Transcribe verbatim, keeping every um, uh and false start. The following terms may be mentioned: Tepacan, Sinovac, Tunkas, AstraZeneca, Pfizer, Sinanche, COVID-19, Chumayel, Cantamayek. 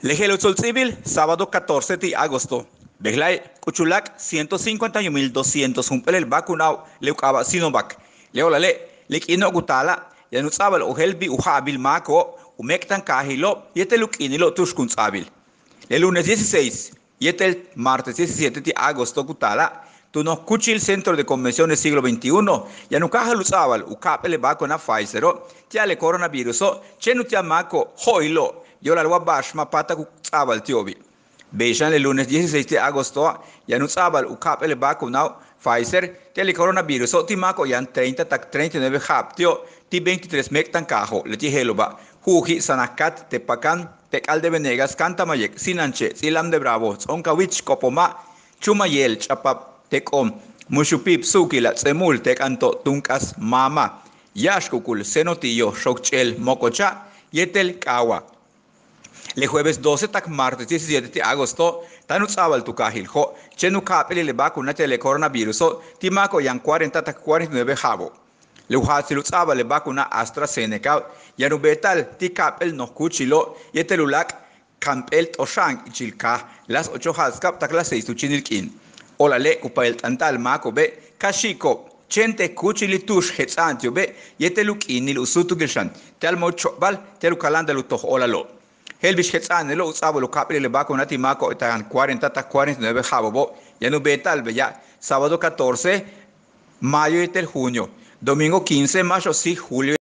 Lejelo Civil, sábado catorce de agosto. Deglai, Cuchulac, ciento cincuenta y un mil doscientos el vacunado, leucaba Sinovac. Leolale, lek inogutala, yanutzabal ojelbi ujabil mako, umectan kahilo, yeteluk inilo tushkunzabil. El lunes dieciséis, y el martes diecisiete de agosto, gutala, tuno cuchil centro de convenciones siglo veintiuno, yanukaja lutzabal, ukapele vacuna Pfizer, tiale coronavirus, chenutia mako, hoilo. Yo la lua bashma pata kutzabal tiobi. Beishan el lunes dieciséis de agosto, ya no sabal ukap el vacunao Pfizer, que el coronavirus o timaco ya en treinta, treinta y nueve haptio, ti veintitrés mectan cajo, le tijeloba, juji, sanacat, tepacan, pecal de Venegas, cantamayek, sinanche, silam de bravo, onkawich, copoma, chumayel, chapap, tecom, mushupip, sukila, semul, tecanto, tunkas, mama, yashkukul, senotillo, shokchel, mococha, yetel, kawa. Le jueves doce tac martes diecisiete de agosto, tan utzabal tu cajiljo, chenu capel le vacuna tele coronavirus, timaco yan cuarenta tac cuarenta y nueve jabo. Le ujatil utzabal le vacuna AstraZeneca, yanubetal ti capel no cuchilo, yetelulac, campel toshan y chilca, las ocho hascap tac las seis tu chinilquin. Ola le upael tantal maco be, cachico, chente cuchilitush hetzantio be, yeteluquin il usutu gilshan, telmo chobal, telucalandaluto ola lo. El bichetzan el usaba lo capel le vacuna timaco están cuarenta a cuarenta y nueve jabo, ya no ve tal bella, sábado catorce, mayo y el junio, domingo quince, mayo sí, julio.